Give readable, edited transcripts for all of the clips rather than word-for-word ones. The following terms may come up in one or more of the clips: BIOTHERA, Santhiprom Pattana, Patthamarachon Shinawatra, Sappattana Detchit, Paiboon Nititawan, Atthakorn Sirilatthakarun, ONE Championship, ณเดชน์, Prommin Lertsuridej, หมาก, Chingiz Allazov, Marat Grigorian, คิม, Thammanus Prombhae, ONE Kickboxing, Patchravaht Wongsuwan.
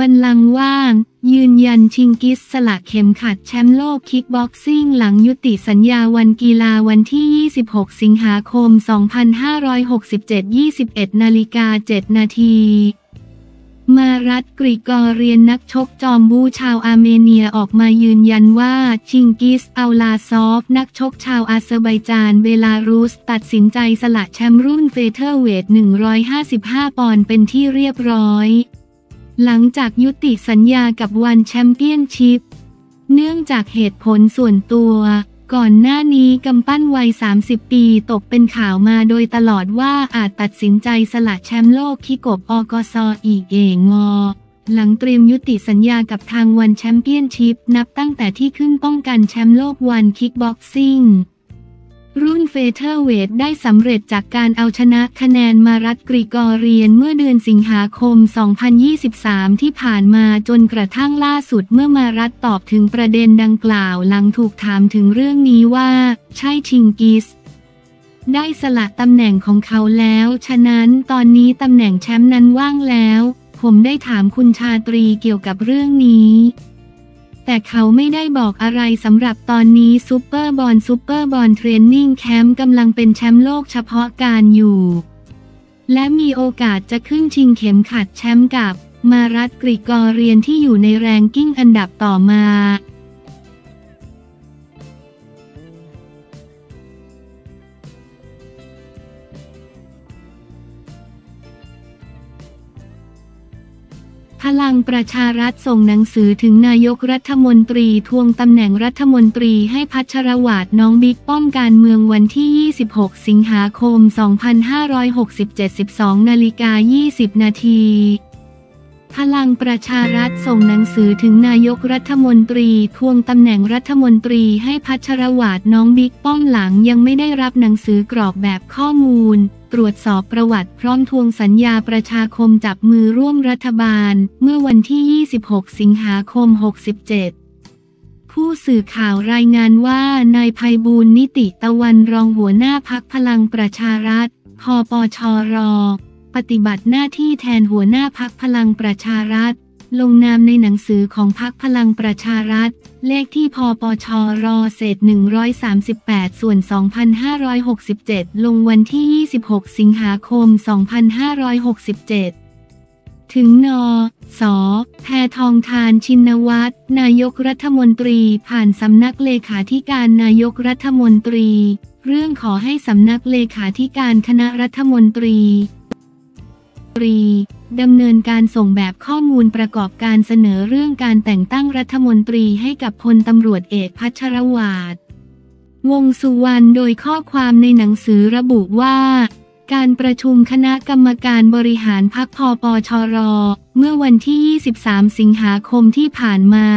บัลลังก์ว่างยืนยันชิงกิสสละเข็มขัดแชมป์โลกคิกบ็อกซิ่งหลังยุติสัญญาวันกีฬาวันที่26สิงหาคม2567 21:07 น.มารัต กริกอเรียนนักชกจอมบูชาวอาร์เมเนียออกมายืนยันว่าชิงกิส อัลลาซอฟนักชกชาวอาเซอร์ไบจานเบลารุสตัดสินใจสละแชมป์รุ่นเฟเธอร์เวท155ปอนด์เป็นที่เรียบร้อยหลังจากยุติสัญญากับONE Championshipเนื่องจากเหตุผลส่วนตัวก่อนหน้านี้กำปั้นวัย30ปีตกเป็นข่าวมาโดยตลอดว่าอาจตัดสินใจสละแชมป์โลกคิกบ็อกซิ่งอีกหลังเตรียมยุติสัญญากับทาง ONE Championship นับตั้งแต่ที่ขึ้นป้องกันแชมป์โลกONE Kickboxingรุ่นเฟเธอร์เวทได้สำเร็จจากการเอาชนะคะแนนมารัต กริกอเรียนเมื่อเดือนสิงหาคม2023ที่ผ่านมาจนกระทั่งล่าสุดเมื่อมารัตตอบถึงประเด็นดังกล่าวหลังถูกถามถึงเรื่องนี้ว่าใช่ชิงกิสได้สละตำแหน่งของเขาแล้วฉะนั้นตอนนี้ตำแหน่งแชมป์นั้นว่างแล้วผมได้ถามคุณชาตรีเกี่ยวกับเรื่องนี้แต่เขาไม่ได้บอกอะไรสำหรับตอนนี้ซูเปอร์บอลเทรนนิ่งแคมป์กำลังเป็นแชมป์โลกเฉพาะการอยู่และมีโอกาสจะขึ้นชิงเข็มขัดแชมป์กับมารัต กริกอเรียนที่อยู่ในแรงกิ้งอันดับต่อมาพลังประชารัฐส่งหนังสือถึงนายกรัฐมนตรีทวงตำแหน่งรัฐมนตรีให้พัชรวาทน้องบิ๊กป้อมการเมืองวันที่26สิงหาคม2567 12:20 น.พลังประชารัฐส่งหนังสือถึงนายกรัฐมนตรีทวงตำแหน่งรัฐมนตรีให้พัชรวาทน้องบิ๊กป้อมหลังยังไม่ได้รับหนังสือกรอบแบบข้อมูลตรวจสอบประวัติพร้อมทวงสัญญาประชาคมจับมือร่วมรัฐบาลเมื่อวันที่26สิงหาคม67ผู้สื่อข่าวรายงานว่านายไพบูลย์นิติตะวันรองหัวหน้าพรรคพลังประชารัฐพปชรปฏิบัติหน้าที่แทนหัวหน้าพรรคพลังประชารัฐลงนามในหนังสือของพรรคพลังประชารัฐเลขที่พปชร/138 ส่วน 2567 ลงวันที่26สิงหาคม2567ถึงน.ส.แพทองธารชินวัตรนายกรัฐมนตรีผ่านสำนักเลขาธิการนายกรัฐมนตรีเรื่องขอให้สำนักเลขาธิการคณะรัฐมนตรีดำเนินการส่งแบบข้อมูลประกอบการเสนอเรื่องการแต่งตั้งรัฐมนตรีให้กับพลตำรวจเอกพัชรวาท วงษ์สุวรรณโดยข้อความในหนังสือระบุว่าการประชุมคณะกรรมการบริหารพรรคพปชร.เมื่อวันที่23สิงหาคมที่ผ่านมา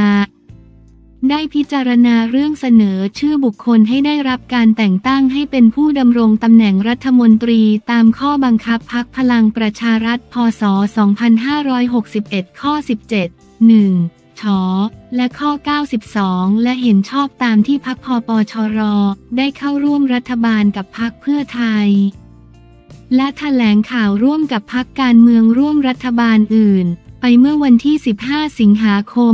ได้พิจารณาเรื่องเสนอชื่อบุคคลให้ได้รับการแต่งตั้งให้เป็นผู้ดำรงตำแหน่งรัฐมนตรีตามข้อบังคับพรรคพลังประชารัฐพ.ศ. 2561 ข้อ 17 1 ช.และข้อ 92 และเห็นชอบตามที่พรรคพปชร.ได้เข้าร่วมรัฐบาลกับพรรคเพื่อไทยและแถลงข่าวร่วมกับพรรคการเมืองร่วมรัฐบาลอื่นไปเมื่อวันที่15สิงหาคม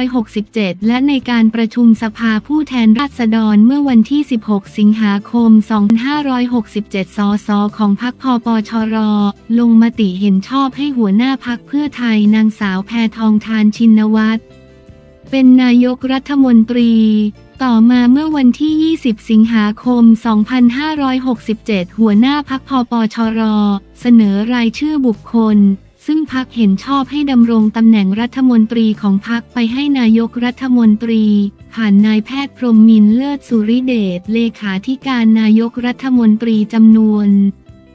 2567และในการประชุมสภาผู้แทนราษฎรเมื่อวันที่16สิงหาคม2567สสของพรรคพปชร.ลงมติเห็นชอบให้หัวหน้าพรรคเพื่อไทยนางสาวแพทองธารชินวัตรเป็นนายกรัฐมนตรีต่อมาเมื่อวันที่20สิงหาคม2567หัวหน้าพรรคพปชร.เสนอรายชื่อบุคคลซึ่งพรรคเห็นชอบให้ดำรงตำแหน่งรัฐมนตรีของพรรคไปให้นายกรัฐมนตรีผ่านนายแพทย์พรหมินทร์เลิศสุริเดชเลขาธิการนายกรัฐมนตรีจำนวน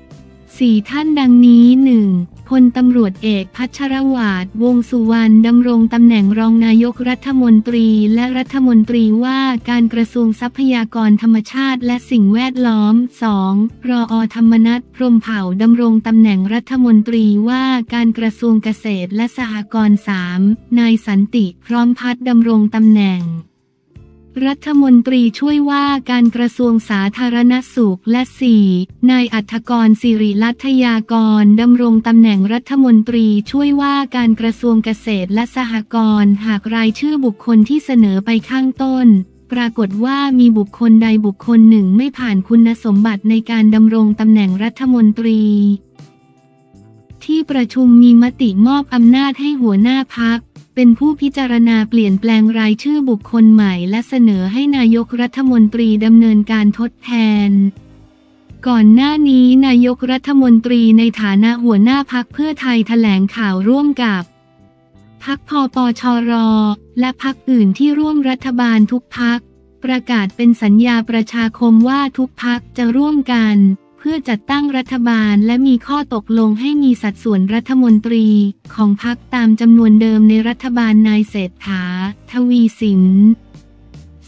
4ท่านดังนี้ 1. พลตำรวจเอกพัชรวาท วงษ์สุวรรณดำรงตำแหน่งรองนายกรัฐมนตรีและรัฐมนตรีว่าการกระทรวงทรัพยากรธรรมชาติและสิ่งแวดล้อม 2. รอ.ธรรมนัส พรหมเผ่าดำรงตำแหน่งรัฐมนตรีว่าการกระทรวงเกษตรและสหกรณ์ 3. นายสันติพร้อมพัฒน์ดำรงตำแหน่ง รัฐมนตรีช่วยว่าการกระทรวงสาธารณสุขและ4นายอัฐกรศิริลัทยากรดำรงตำแหน่งรัฐมนตรีช่วยว่าการกระทรวงเกษตรและสหกรณ์หากรายชื่อบุคคลที่เสนอไปข้างต้นปรากฏว่ามีบุคคลใดบุคคลหนึ่งไม่ผ่านคุณสมบัติในการดำรงตำแหน่งรัฐมนตรีที่ประชุมมีมติมอบอำนาจให้หัวหน้าพรรคเป็นผู้พิจารณาเปลี่ยนแปลงรายชื่อบุคคลใหม่และเสนอให้นายกรัฐมนตรีดำเนินการทดแทนก่อนหน้านี้นายกรัฐมนตรีในฐานะหัวหน้าพรรคเพื่อไทยแถลงข่าวร่วมกับพรรค ผปชร. และพรรคอื่นที่ร่วมรัฐบาลทุกพรรคประกาศเป็นสัญญาประชาคมว่าทุกพรรคจะร่วมกันเพื่อจัดตั้งรัฐบาลและมีข้อตกลงให้มีสัดส่วนรัฐมนตรีของพรรคตามจำนวนเดิมในรัฐบาลนายเศรษฐาทวีสิน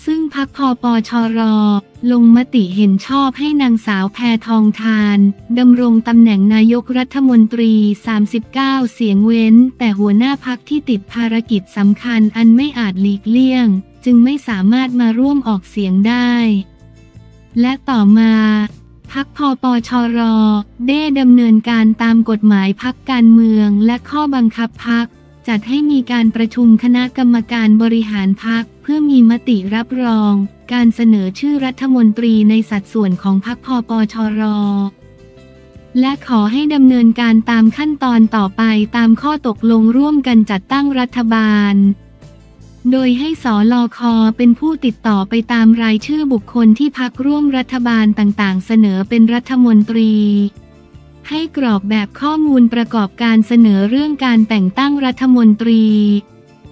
ซึ่งพรรค ผปชร. ลงมติเห็นชอบให้นางสาวแพทองธารดำรงตำแหน่งนายกรัฐมนตรี39เสียงเว้นแต่หัวหน้าพรรคที่ติดภารกิจสำคัญอันไม่อาจหลีกเลี่ยงจึงไม่สามารถมาร่วมออกเสียงได้และต่อมาพรรค ผปชร. ได้ดำเนินการตามกฎหมายพรรคการเมืองและข้อบังคับพรรคจัดให้มีการประชุมคณะกรรมการบริหารพรรคเพื่อมีมติรับรองการเสนอชื่อรัฐมนตรีในสัดส่วนของพรรค ผปชร. และขอให้ดำเนินการตามขั้นตอนต่อไปตามข้อตกลงร่วมกันจัดตั้งรัฐบาลโดยให้สลค.เป็นผู้ติดต่อไปตามรายชื่อบุคคลที่พรรคร่วมรัฐบาลต่างๆเสนอเป็นรัฐมนตรีให้กรอกแบบข้อมูลประกอบการเสนอเรื่องการแต่งตั้งรัฐมนตรี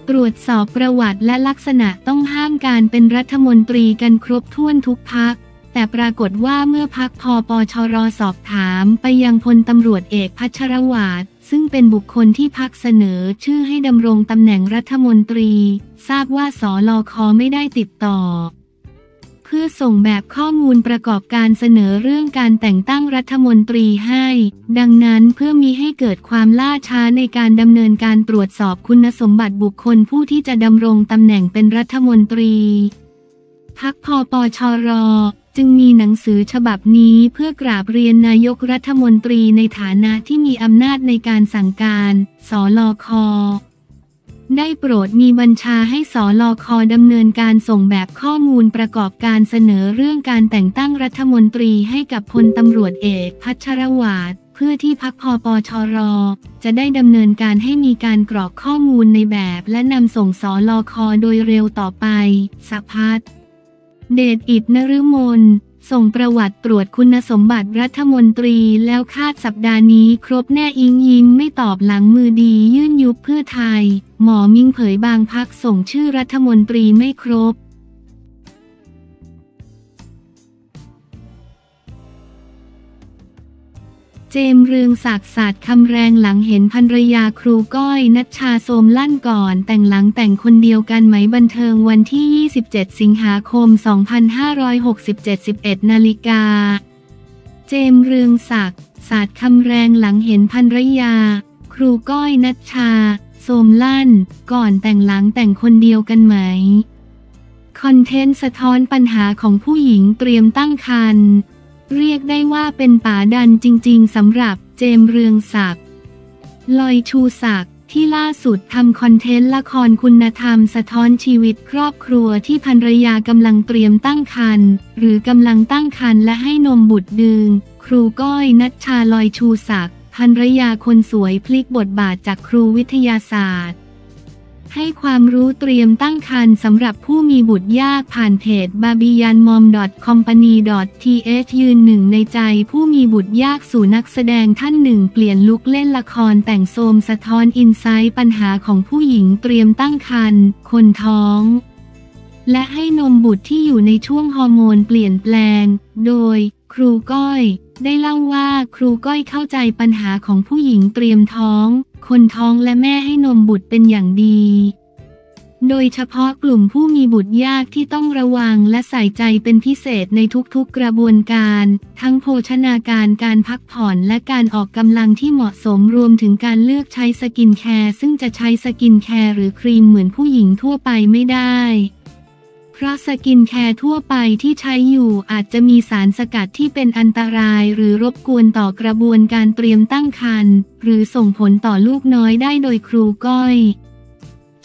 ตรวจสอบประวัติและลักษณะต้องห้ามการเป็นรัฐมนตรีกันครบถ้วนทุกพรรคแต่ปรากฏว่าเมื่อพรรค ผปชร. สอบถามไปยังพลตำรวจเอกพัชรวาทซึ่งเป็นบุคคลที่พรรคเสนอชื่อให้ดำรงตำแหน่งรัฐมนตรีทราบว่าสลค.ไม่ได้ติดต่อเพื่อส่งแบบข้อมูลประกอบการเสนอเรื่องการแต่งตั้งรัฐมนตรีให้ดังนั้นเพื่อมิให้เกิดความล่าช้าในการดำเนินการตรวจสอบคุณสมบัติบุคคลผู้ที่จะดำรงตำแหน่งเป็นรัฐมนตรีพรรค ผปชร.จึงมีหนังสือฉบับนี้เพื่อกราบเรียนนายกรัฐมนตรีในฐานะที่มีอำนาจในการสั่งการสลค.ได้โปรดมีบัญชาให้สลค.ดำเนินการส่งแบบข้อมูลประกอบการเสนอเรื่องการแต่งตั้งรัฐมนตรีให้กับพลตำรวจเอกพัชรวาทเพื่อที่พรรค ผปชร. จะได้ดำเนินการให้มีการกรอกข้อมูลในแบบและนำส่งสลค.โดยเร็วต่อไปสัพพัฒน์เดชอิทธิ์ นฤมลส่งประวัติตรวจคุณสมบัติรัฐมนตรีแล้วคาดสัปดาห์นี้ครบแน่อิงยิ้มไม่ตอบหลังมือดียื่นยุบเพื่อไทยหมอมิ่งเผยบางพรรคส่งชื่อรัฐมนตรีไม่ครบเจมส์เรืองศักดิ์ศาสตร์คำแรงหลังเห็นภรรยาครูก้อยณัชชาโสมลั่นก่อนแต่งหลังแต่งคนเดียวกันไหมบันเทิงวันที่27สิงหาคม2567 11 นาฬิกาเจมส์เรืองศักดิ์ศาสตร์คำแรงหลังเห็นภรรยาครูก้อยณัชชาโสมลั่นก่อนแต่งหลังแต่งคนเดียวกันไหมคอนเทนต์สะท้อนปัญหาของผู้หญิงเตรียมตั้งครรภ์เรียกได้ว่าเป็นป่าดันจริงๆสำหรับเจมส์เรืองศักดิ์ลอยชูศักดิ์ที่ล่าสุดทำคอนเทนต์ละครคุณธรรมสะท้อนชีวิตครอบครัวที่ภรรยากำลังเตรียมตั้งครรภ์หรือกำลังตั้งครรภ์และให้นมบุตรดึงครูก้อยณัชชาลอยชูศักดิ์ภรรยาคนสวยพลิกบทบาทจากครูวิทยาศาสตร์ให้ความรู้เตรียมตั้งครรภ์สำหรับผู้มีบุตรยากผ่านเพจ babiyanmom.company.th ยืนหนึ่งในใจผู้มีบุตรยากสู่นักแสดงท่านหนึ่งเปลี่ยนลุคเล่นละครแต่งโทมสะท้อนอินไซต์ปัญหาของผู้หญิงเตรียมตั้งครรภ์คนท้องและให้นมบุตรที่อยู่ในช่วงฮอร์โมนเปลี่ยนแปลงโดยครูก้อยได้เล่าว่าครูก้อยเข้าใจปัญหาของผู้หญิงเตรียมท้องคนท้องและแม่ให้นมบุตรเป็นอย่างดีโดยเฉพาะกลุ่มผู้มีบุตรยากที่ต้องระวังและใส่ใจเป็นพิเศษในทุกๆกระบวนการทั้งโภชนาการการพักผ่อนและการออกกำลังที่เหมาะสมรวมถึงการเลือกใช้สกินแคร์ซึ่งจะใช้สกินแคร์หรือครีมเหมือนผู้หญิงทั่วไปไม่ได้ เพราะสกินแคร์ทั่วไปที่ใช้อยู่อาจจะมีสารสกัดที่เป็นอันตรายหรือรบกวนต่อกระบวนการเตรียมตั้งครรภ์หรือส่งผลต่อลูกน้อยได้โดยครูก้อย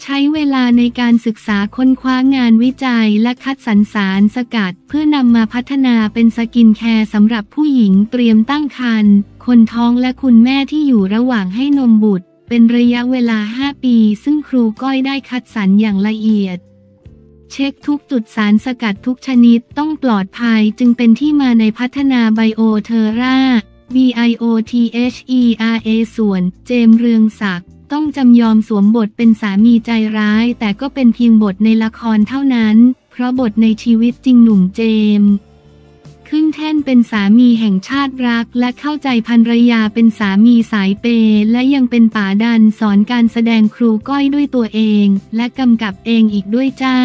ใช้เวลาในการศึกษาค้นคว้างานวิจัยและคัดสรรสารสกัดเพื่อนำมาพัฒนาเป็นสกินแคร์สำหรับผู้หญิงเตรียมตั้งครรภ์คนท้องและคุณแม่ที่อยู่ระหว่างให้นมบุตรเป็นระยะเวลา5 ปีซึ่งครูก้อยได้คัดสรรอย่างละเอียดเช็คทุกจุดสารสกัดทุกชนิดต้องปลอดภัยจึงเป็นที่มาในพัฒนาไบโอเทอร่า BIOTHERA ส่วนเจมเรืองศักดิ์ต้องจำยอมสวมบทเป็นสามีใจร้ายแต่ก็เป็นเพียงบทในละครเท่านั้นเพราะบทในชีวิตจริงหนุ่มเจมขึ้นแท่นเป็นสามีแห่งชาติรักและเข้าใจภรรยาเป็นสามีสายเปย์และยังเป็นป๋าดันสอนการแสดงครูก้อยด้วยตัวเองและกำกับเองอีกด้วยจ้า